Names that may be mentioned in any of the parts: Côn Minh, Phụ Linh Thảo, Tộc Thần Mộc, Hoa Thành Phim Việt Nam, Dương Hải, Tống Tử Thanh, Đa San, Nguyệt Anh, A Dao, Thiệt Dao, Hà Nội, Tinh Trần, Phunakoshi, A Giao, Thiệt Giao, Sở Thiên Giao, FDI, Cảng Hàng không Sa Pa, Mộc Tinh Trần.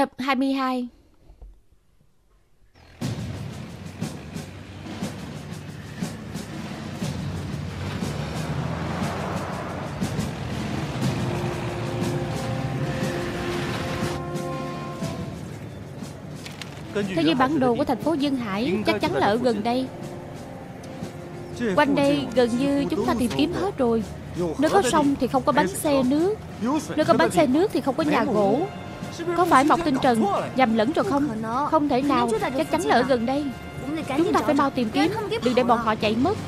Tập 22. Thế như bản đồ của thành phố Dương Hải chắc chắn là ở gần đây. Quanh đây gần như chúng ta tìm kiếm hết rồi. Nếu có sông thì không có bánh xe nước. Nếu có bánh xe nước thì không có nhà gỗ. Có phải Mộc Tinh Trần nhầm lẫn rồi không? Không thể nào, chắc chắn là ở gần đây. Chúng ta phải mau tìm kiếm, đừng để bọn họ chạy mất.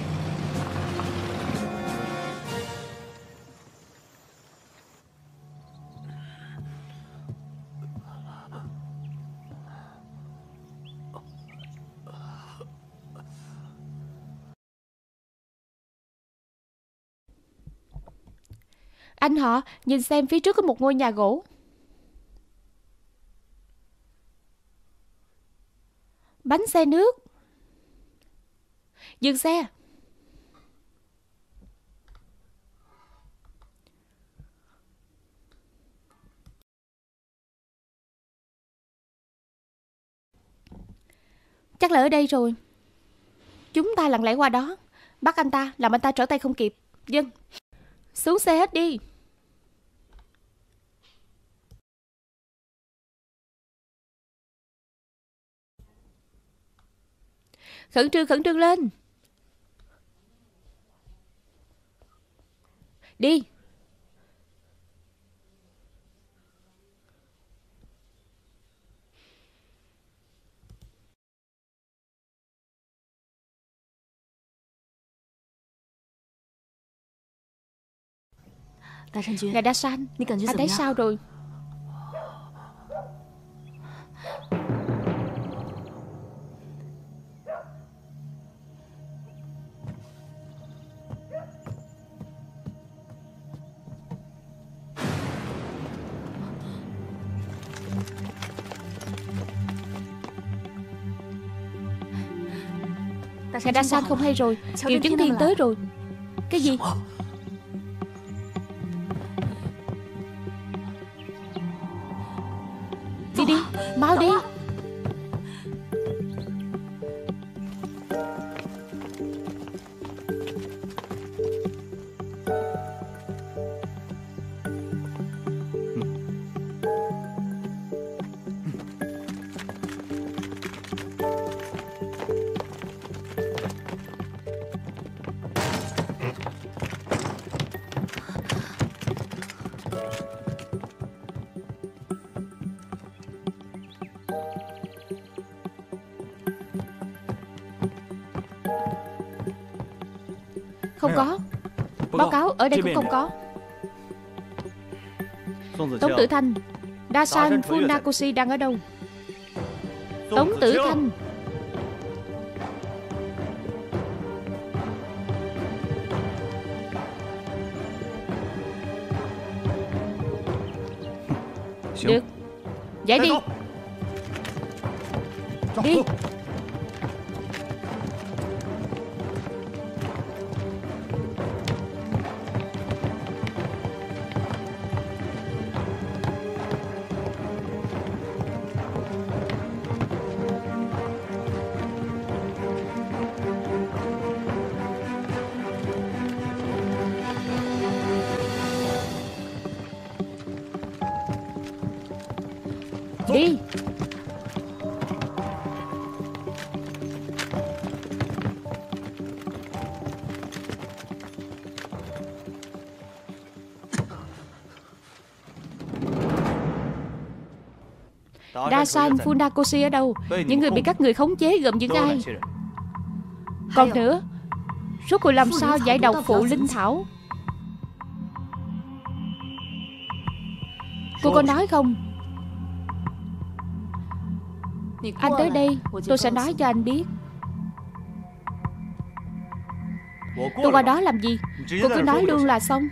Anh họ, nhìn xem phía trước có một ngôi nhà gỗ. Bánh xe nước. Dừng xe. Chắc là ở đây rồi. Chúng ta lặng lẽ qua đó, bắt anh ta, làm anh ta trở tay không kịp. Dân, xuống xe hết đi. Khẩn trương lên. Đi. Ngài Đa San, anh thấy sao rồi? Ngài Đa San không hay rồi, triệu chứng thiên tới rồi. Cái gì? Đi đi, mau đi. Không có. Báo cáo, ở đây cũng không có. Tống Tử Thanh, Đa San, Phunakoshi đang ở đâu? Tống Tử Thanh. Được. Giải đi. Đi. Đi. Đa San, Phunakoshi ở đâu? Những người bị các người khống chế gồm những ai? Còn nữa, rốt cuộc làm sao giải độc Phụ Linh Thảo? Cô có nói không? Anh tới đây, tôi sẽ nói cho anh biết. Tôi qua đó làm gì? Cô cứ nói luôn là xong.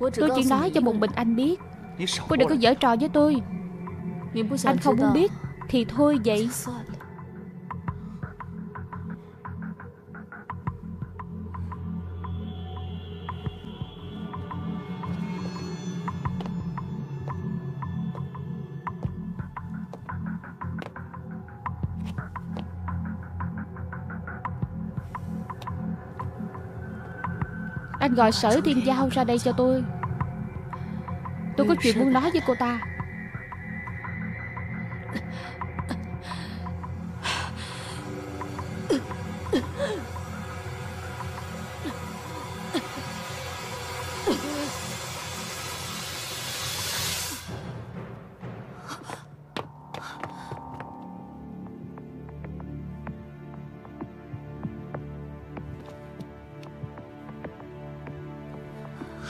Tôi chỉ nói cho một mình anh biết. Cô đừng có giở trò với tôi. Anh không muốn biết thì thôi vậy. Anh gọi Sở Thiên Giao ra đây cho tôi. Tôi có chuyện muốn nói với cô ta.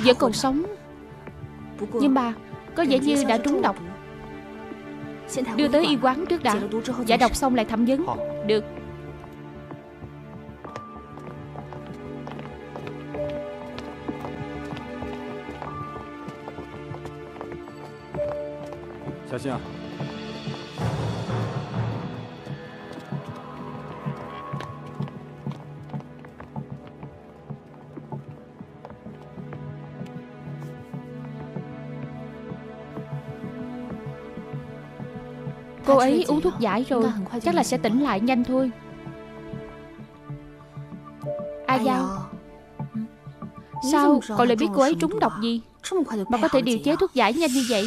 Vẫn còn sống, nhưng mà có vẻ như đã trúng độc. Đưa tới y quán trước đã, giải độc xong lại thẩm vấn. Được. Cô ấy uống thuốc giải rồi, chắc là sẽ tỉnh lại nhanh thôi. A Giao, sao cậu lại biết cô ấy trúng độc gì mà có thể điều chế thuốc giải nhanh như vậy?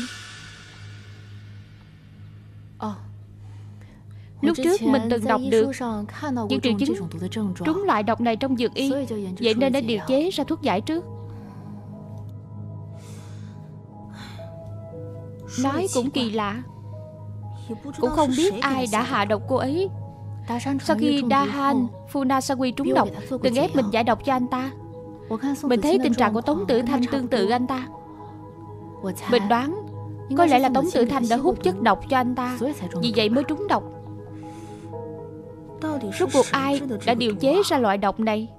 Lúc trước mình từng đọc được những triệu chứng trúng loại độc này trong dược y, vậy nên đã điều chế ra thuốc giải trước. Nói cũng kỳ lạ, cũng không biết ai đã hạ độc cô ấy. Sau khi Đa Han Phunakoshi trúng độc, từng ép mình giải độc cho anh ta. Mình thấy tình trạng của Tống Tử Thanh tương tự anh ta. Mình đoán có lẽ là Tống Tử Thanh đã hút chất độc cho anh ta, vì vậy mới trúng độc. Rốt cuộc ai đã điều chế ra loại độc này?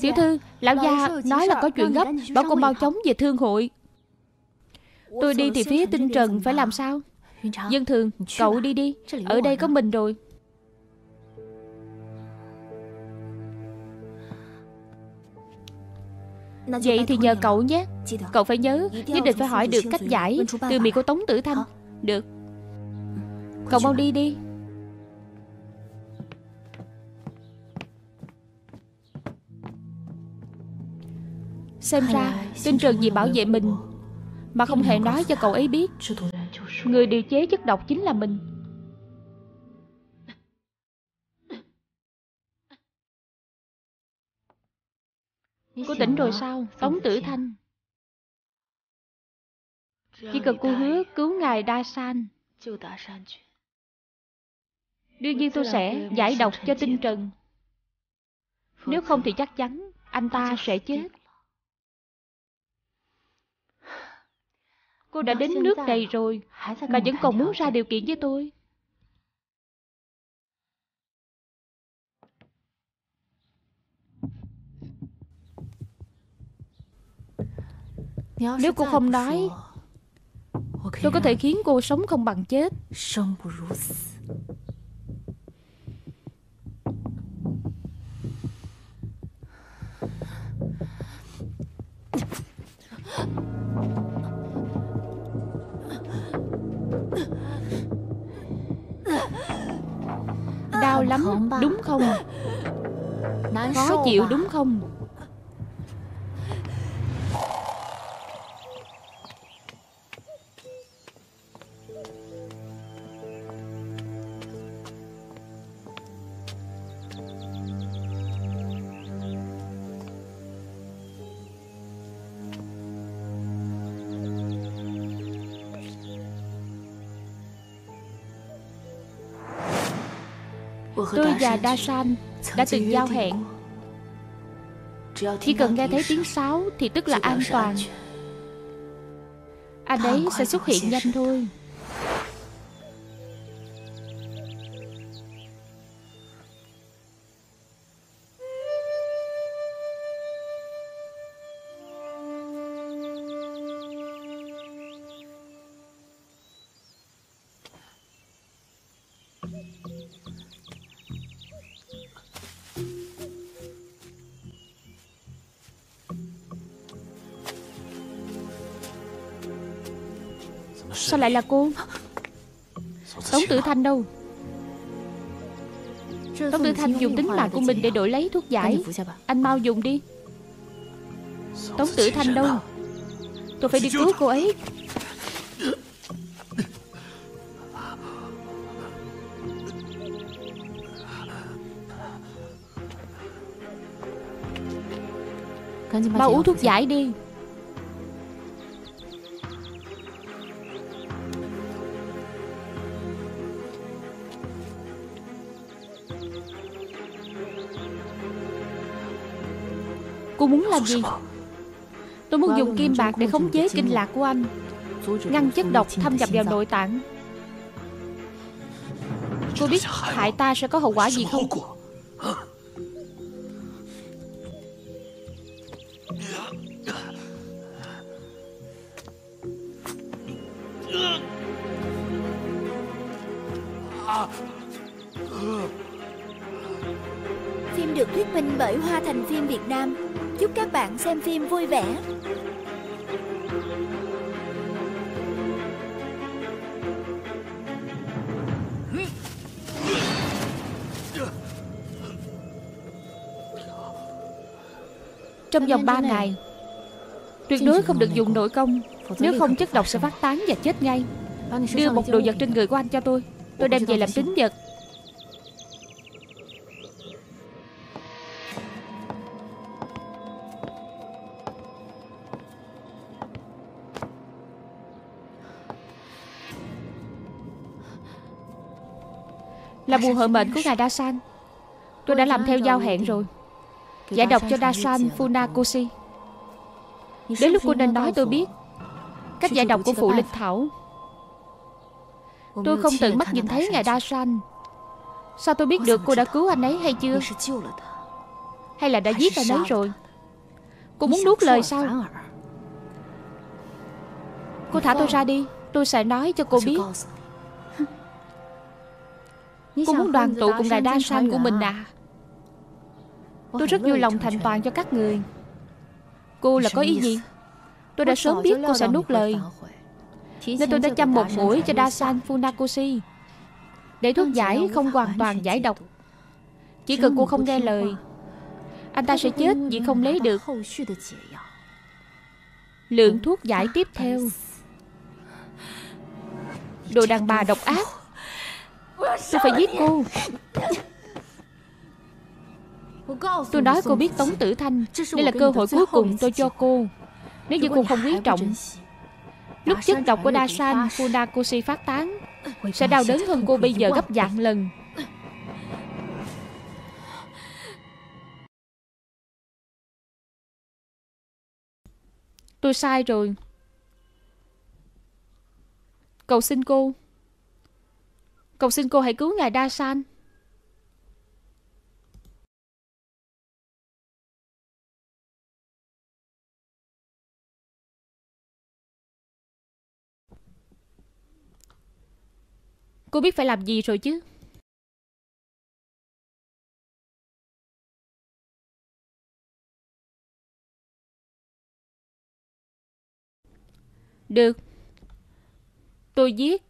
Tiểu thư, lão gia nói là có chuyện gấp, bảo cô mau chóng về thương hội. Tôi đi thì phía Tinh Trần phải làm sao? Dân Thường, cậu đi đi, ở đây có mình rồi. Vậy thì nhờ cậu nhé. Cậu phải nhớ, nhất định phải hỏi được cách giải từ miệng của Tống Tử Thanh. Được. Cậu mau đi đi. Xem ra Tinh Trần vì bảo vệ mình mà không hề nói cho cậu ấy biết, người điều chế chất độc chính là mình. Cô tỉnh rồi sao, Tống Tử Thanh? Chỉ cần cô hứa cứu ngài Đa San, đương nhiên tôi sẽ giải độc cho Tinh Trần. Nếu không thì chắc chắn anh ta sẽ chết. Cô đã đến nước này rồi mà vẫn còn muốn ra điều kiện với tôi. Nếu cô không nói, tôi có thể khiến cô sống không bằng chết. Đau lắm đúng không? Khó chịu đúng không? Tôi và Đa San đã từng giao hẹn, chỉ cần nghe thấy tiếng sáo thì tức là an toàn. Anh ấy sẽ xuất hiện nhanh thôi. Sao lại là cô? Tống Tử Thanh đâu? Tống Tử Thanh dùng tính mạng của mình để đổi lấy thuốc giải. Anh mau dùng đi. Tống Tử Thanh đâu? Tôi phải đi cứu cô ấy. Mau uống thuốc giải đi. Cô muốn làm gì? Tôi muốn dùng kim bạc để khống chế kinh lạc của anh, ngăn chất độc thâm nhập vào nội tạng. Cô biết hại ta sẽ có hậu quả gì không? Phim được thuyết minh bởi Hoa Thành Phim Việt Nam. Chúc các bạn xem phim vui vẻ. Trong vòng 3 ngày, tuyệt đối không được dùng nội công, nếu không chất độc sẽ phát tán và chết ngay. Đưa một đồ vật trên người của anh cho tôi đem về làm tín vật. Là bùa hộ mệnh của ngài Đa San. Tôi đã làm theo giao hẹn rồi. Giải độc cho Đa San Phunakoshi. Đến lúc cô nên nói tôi biết cách giải độc của Phụ Linh Thảo. Tôi không tận mắt nhìn thấy ngài Đa San, sao tôi biết được cô đã cứu anh ấy hay chưa? Hay là đã giết anh ấy rồi? Cô muốn nuốt lời sao? Cô thả tôi ra đi, tôi sẽ nói cho cô biết. Cô muốn đoàn tụ cùng ngài Đa San của mình à? Tôi rất vui lòng thành toàn cho các người. Cô là có ý gì? Tôi đã sớm biết cô sẽ nuốt lời, nên tôi đã châm một mũi cho Đa San Phunakoshi, để thuốc giải không hoàn toàn giải độc. Chỉ cần cô không nghe lời, anh ta sẽ chết vì không lấy được lượng thuốc giải tiếp theo. Đồ đàn bà độc ác, tôi phải giết cô. Tôi nói cô biết Tống Tử Thanh, đây là cơ hội cuối cùng tôi cho cô. Nếu như cô không quý trọng, lúc chất độc của Đa San Phunakoshi phát tán sẽ đau đớn hơn cô bây giờ gấp vạn lần. Tôi sai rồi. Cầu xin cô, cầu xin cô hãy cứu ngài Đa San. Cô biết phải làm gì rồi chứ? Được, tôi giết.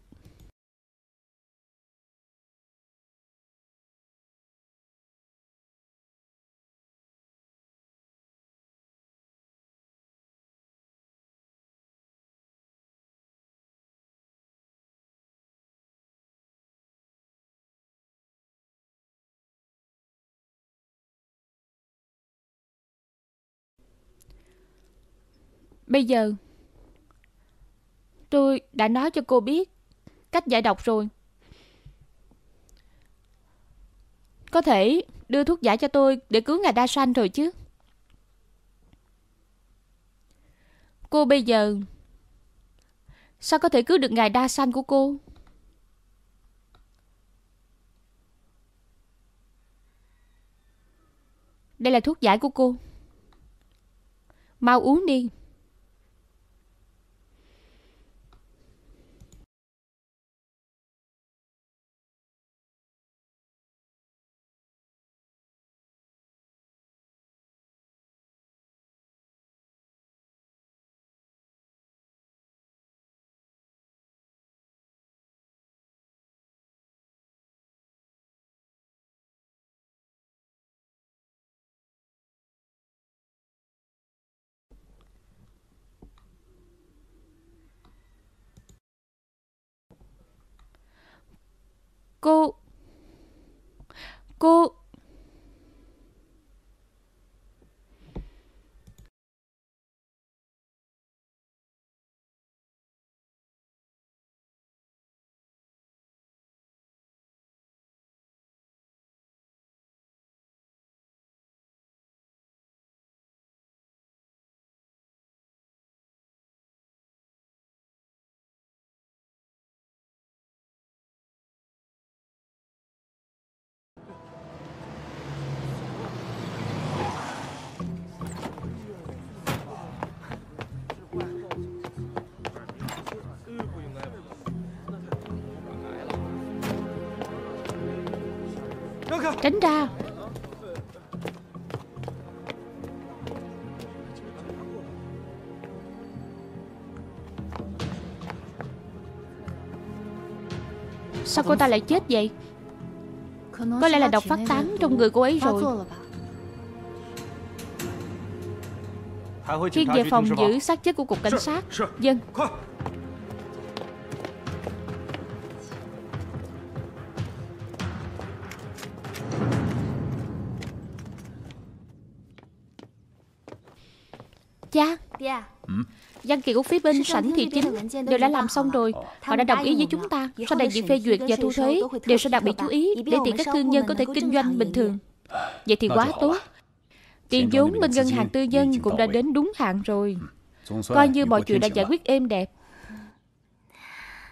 Bây giờ, tôi đã nói cho cô biết cách giải độc rồi. Có thể đưa thuốc giải cho tôi để cứu ngài Đa San rồi chứ? Cô bây giờ sao có thể cứu được ngài Đa San của cô? Đây là thuốc giải của cô, mau uống đi. Cô tránh ra. Sao cô ta lại chết vậy? Có lẽ là độc phát tán trong người cô ấy rồi. Khiên về phòng giữ xác chết của cục cảnh sát. Dân. Dạ. Văn kiện của phía bên sảnh thị chính đều đã làm xong rồi. Họ đã đồng ý với chúng ta. Sau đại diện phê duyệt và thu thuế đều sẽ đặc biệt chú ý, để tiền các thương nhân có thể kinh doanh bình thường. Vậy thì quá tốt. Tiền vốn bên ngân hàng tư nhân cũng đã đến đúng hạn rồi. Coi như mọi chuyện đã giải quyết êm đẹp.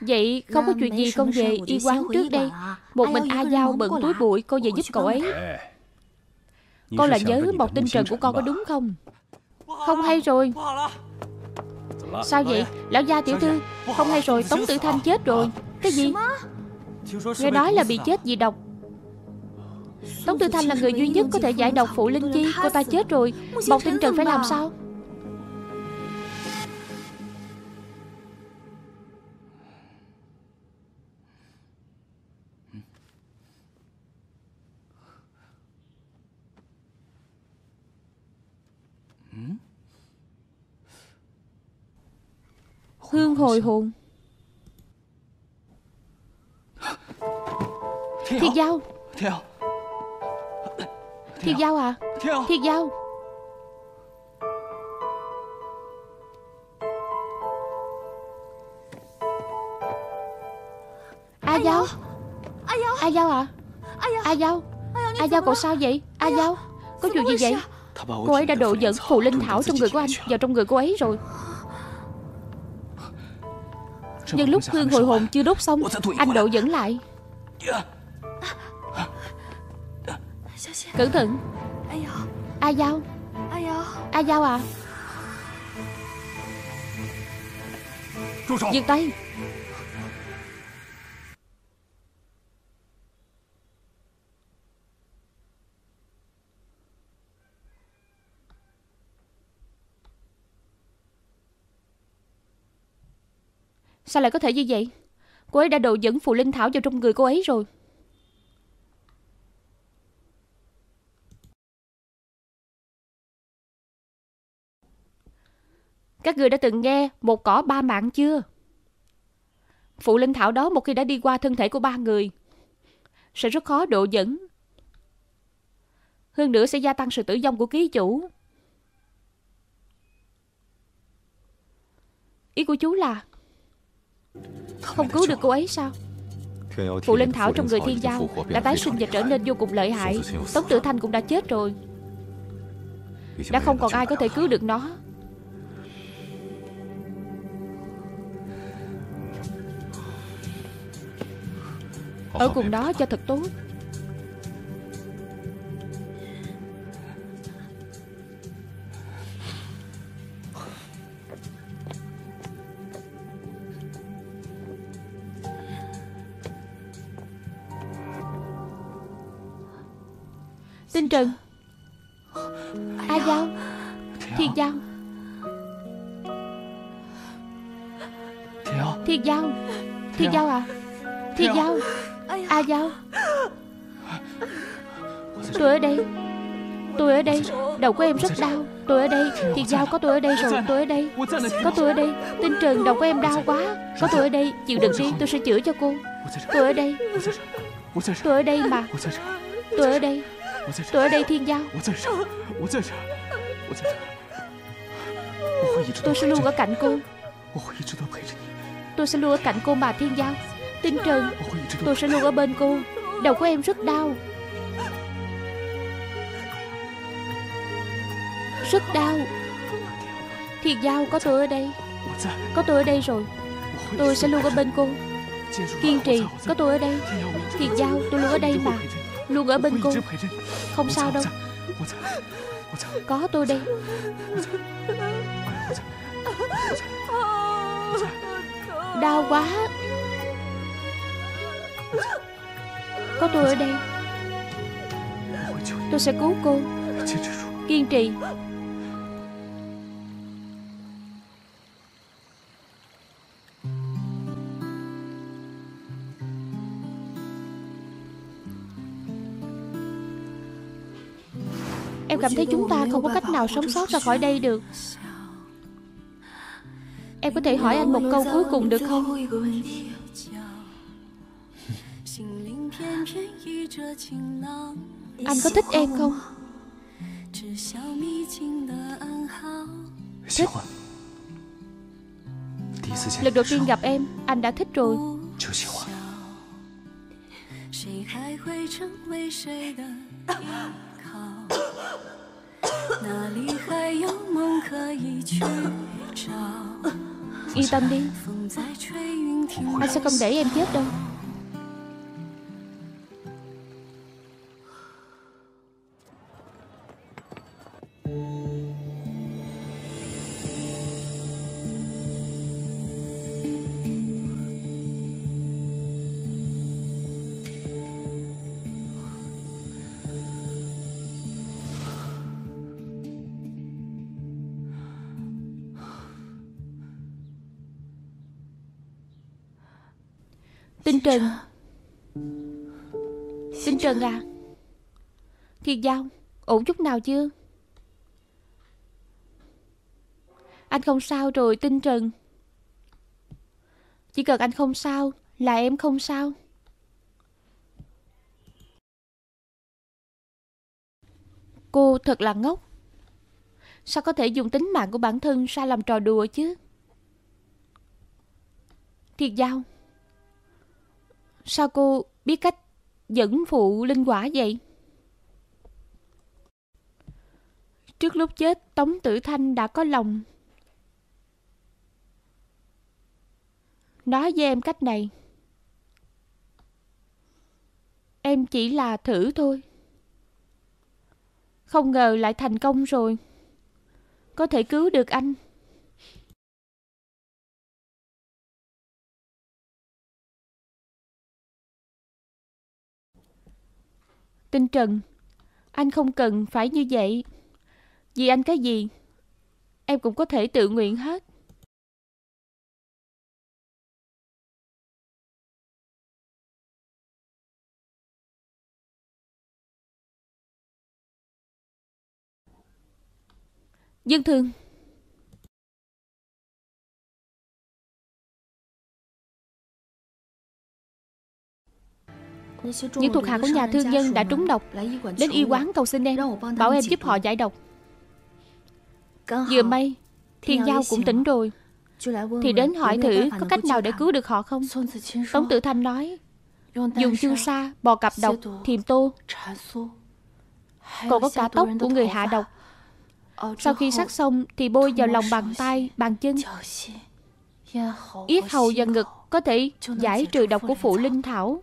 Vậy không có chuyện gì con về y quán trước đây. Một mình A Giao bận túi bụi, cô về giúp cậu ấy. Con là nhớ một tinh trần của con có đúng không? Không hay rồi. Sao vậy? Lão gia tiểu thư, không hay rồi, Tống Tử Thanh chết rồi. Cái gì? Nghe nói là bị chết vì độc. Tống Tử Thanh là người duy nhất có thể giải độc Phụ Linh Chi. Cô ta chết rồi, Mộc Tinh Trần phải làm sao? Hương hồi hồn. Thiệt Dao. Thiệt Dao à? Thiệt Dao. A Dao. A Dao à? A Dao. A Dao cậu sao vậy? A Dao, có chuyện gì vậy? Cô ấy đã độ dẫn Phụ Linh Thảo trong người của anh vào trong người cô ấy rồi. Nhưng lúc hương hồi hồn chưa đốt xong, anh độ dẫn lại. Cẩn thận. A Dao. A Dao à? Dừng tay. Sao lại có thể như vậy? Cô ấy đã đồ dẫn Phụ Linh Thảo vào trong người cô ấy rồi. Các người đã từng nghe một cỏ ba mạng chưa? Phụ Linh Thảo đó một khi đã đi qua thân thể của ba người, sẽ rất khó độ dẫn. Hơn nữa sẽ gia tăng sự tử vong của ký chủ. Ý của chú là không cứu được cô ấy sao? Phụ Linh Thảo trong người Thiên Giao đã tái sinh và trở nên vô cùng lợi hại. Tống Tử Thanh cũng đã chết rồi. Đã không còn ai có thể cứu được nó. Ở cùng đó cho thật tốt. Tinh Trần. A Giao. Thiệt Giao. Thiệt Giao. Thiệt Giao à? Thiệt Giao. A Giao. Tôi ở đây. Tôi ở đây. Đầu của em rất đau. Tôi ở đây. Thiệt Giao có tôi ở đây rồi. Tôi ở đây. Có tôi ở đây. Tinh Trần, đầu của em đau quá. Có tôi ở đây. Chịu đựng đi, tôi sẽ chữa cho cô. Tôi ở đây. Tôi ở đây mà. Tôi ở đây. Tôi ở đây Thiên Giao. Tôi sẽ luôn ở cạnh cô. Tôi sẽ luôn ở cạnh cô mà Thiên Giao. Tinh Trần, tôi sẽ luôn ở bên cô. Đầu của em rất đau. Rất đau. Thiệt Giao, có tôi ở đây. Có tôi ở đây rồi. Tôi sẽ luôn ở bên cô. Kiên trì, có tôi ở đây. Thiệt Giao, tôi luôn ở đây mà. Luôn ở bên cô. Không sao đâu. Có tôi đây. Đau quá. Có tôi ở đây. Tôi sẽ cứu cô. Kiên trì. Em cảm thấy chúng ta không có cách nào sống sót ra khỏi đây được. Em có thể hỏi anh một câu cuối cùng được không? Anh có thích em không? Thích. Lần đầu tiên gặp em, anh đã thích rồi. Yên tâm đi, anh sẽ không để em chết đâu. Tinh Trần. Tinh Trần à. Thiệt Giao, ổn chút nào chưa? Anh không sao rồi Tinh Trần. Chỉ cần anh không sao là em không sao. Cô thật là ngốc. Sao có thể dùng tính mạng của bản thân ra làm trò đùa chứ? Thiệt Giao, sao cô biết cách dẫn phụ linh quả vậy? Trước lúc chết, Tống Tử Thanh đã có lòng nói với em cách này. Em chỉ là thử thôi. Không ngờ lại thành công rồi. Có thể cứu được anh. Tinh Trần, anh không cần phải như vậy. Vì anh cái gì, em cũng có thể tự nguyện hết. Dương Thường. Những thuộc hạ của nhà thương nhân đã trúng độc, đến y quán cầu xin em, bảo em giúp họ giải độc. Vừa may Thiệt Giao cũng tỉnh rồi, thì đến hỏi thử có cách nào để cứu được họ không. Tống Tử Thanh nói dùng chu sa, bò cặp độc, thiềm tô, còn có cả tóc của người hạ độc. Sau khi sát xong thì bôi vào lòng bàn tay, bàn chân, yết hầu và ngực, có thể giải trừ độc của Phụ Linh Thảo.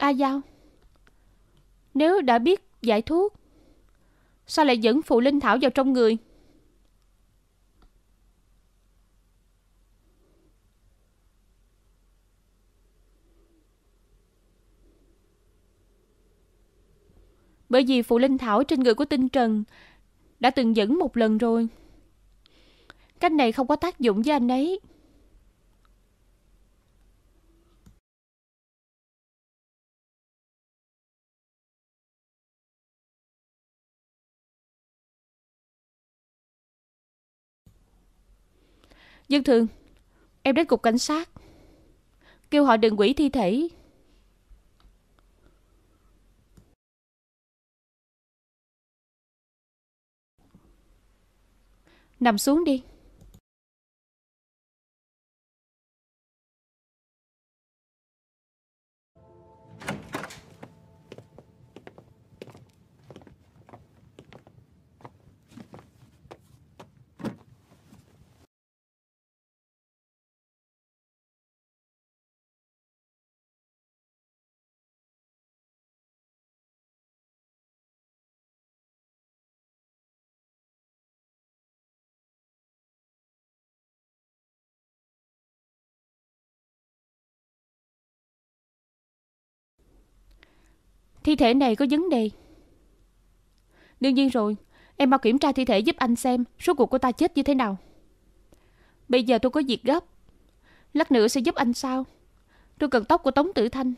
A Giao, nếu đã biết giải thuốc, sao lại dẫn Phụ Linh Thảo vào trong người? Bởi vì Phụ Linh Thảo trên người của Tinh Trần đã từng dẫn một lần rồi. Cách này không có tác dụng với anh ấy. Dân thường, em đến cục cảnh sát, kêu họ đừng hủy thi thể. Nằm xuống đi. Thi thể này có vấn đề. Đương nhiên rồi, em mau kiểm tra thi thể giúp anh xem rốt cuộc cô ta chết như thế nào. Bây giờ tôi có việc gấp, lát nữa sẽ giúp anh sao? Tôi cần tóc của Tống Tử Thanh.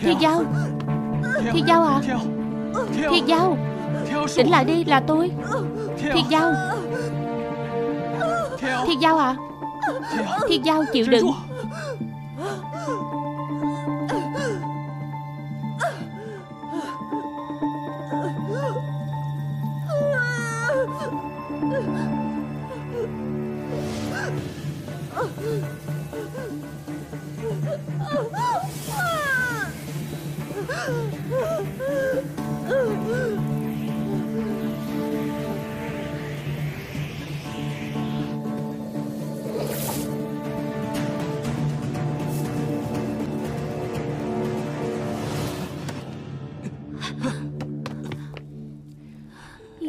Thiệt Dao, Thiệt Dao à? Thiệt Dao, tỉnh lại đi, là tôi. Thiệt Dao, Thiệt Dao à? Thiệt Dao chịu đựng.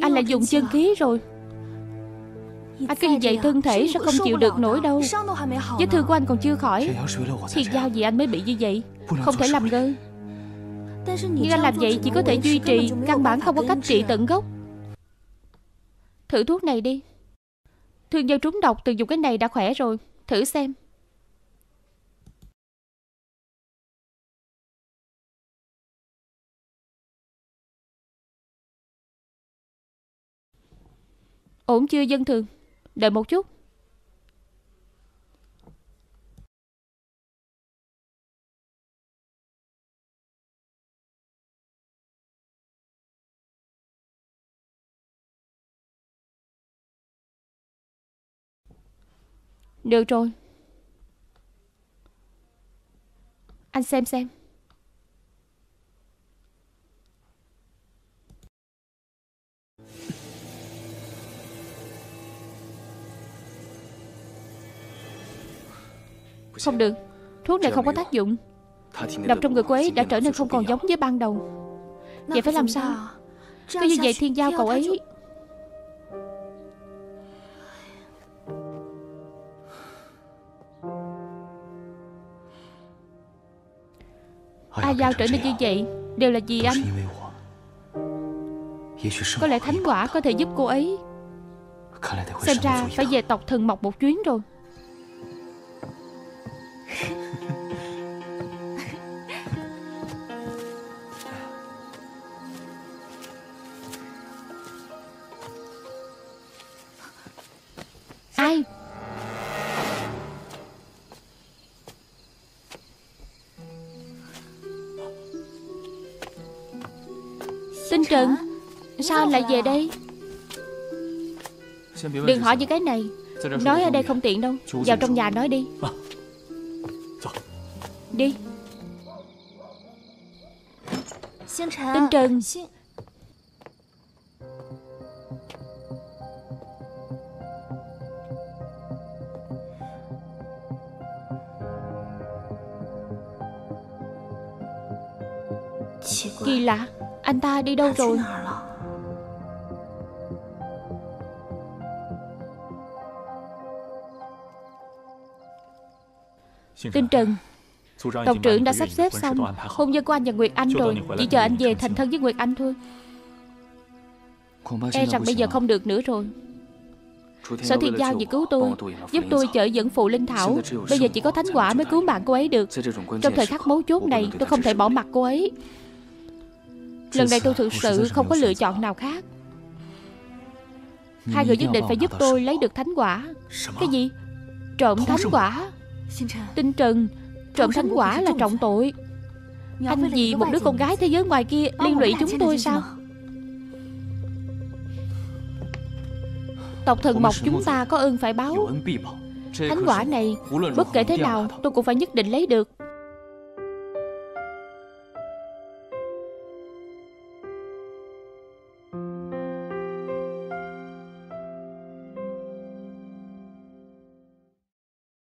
Anh là dùng chân khí rồi. Anh cứ như vậy thân thể sẽ không chịu được nổi đâu. Vết thương của anh còn chưa khỏi. Thiệt Dao gì anh mới bị như vậy, không thể làm ngơ. Nhưng anh làm vậy chỉ có thể duy trì, căn bản không có cách trị tận gốc. Thử thuốc này đi. Thương nhân trúng độc từng dùng cái này đã khỏe rồi, thử xem. Ổn chưa dân thường? Đợi một chút. Được rồi. Anh xem. Không được, thuốc này không có tác dụng. Độc trong người cô ấy đã trở nên không còn giống với ban đầu. Vậy phải làm sao? Cứ như vậy Thiệt Dao cậu ấy. A Dao trở nên như vậy đều là vì anh. Có lẽ thánh quả có thể giúp cô ấy. Xem ra phải về tộc Thần Mộc một chuyến rồi. Ai? Trần, sao anh lại về đây? Đừng hỏi những cái này, nói ở đây không tiện đâu. Vào trong nhà nói đi. Đi. Tinh Trần. Kỳ lạ, anh ta đi đâu rồi? Tinh Trần, tộc trưởng đã sắp xếp xong hôn nhân của anh và Nguyệt Anh rồi. Chỉ chờ anh về thành thân với Nguyệt Anh thôi. E rằng bây giờ không được nữa rồi. Sở Thiên Giao vì cứu tôi, giúp tôi chở dẫn Phụ Linh Thảo. Bây giờ chỉ có thánh quả mới cứu mạng cô ấy được. Trong thời khắc mấu chốt này, tôi không thể bỏ mặc cô ấy. Lần này tôi thực sự không có lựa chọn nào khác. Hai người nhất định phải giúp tôi lấy được thánh quả. Cái gì? Trộm thánh quả? Tinh Trần, trộm thánh quả là trọng tội. Anh vì một đứa con gái thế giới ngoài kia liên lụy chúng tôi sao? Tộc thần Mộc chúng ta có ơn phải báo. Thánh quả này bất kể thế nào tôi cũng phải nhất định lấy được.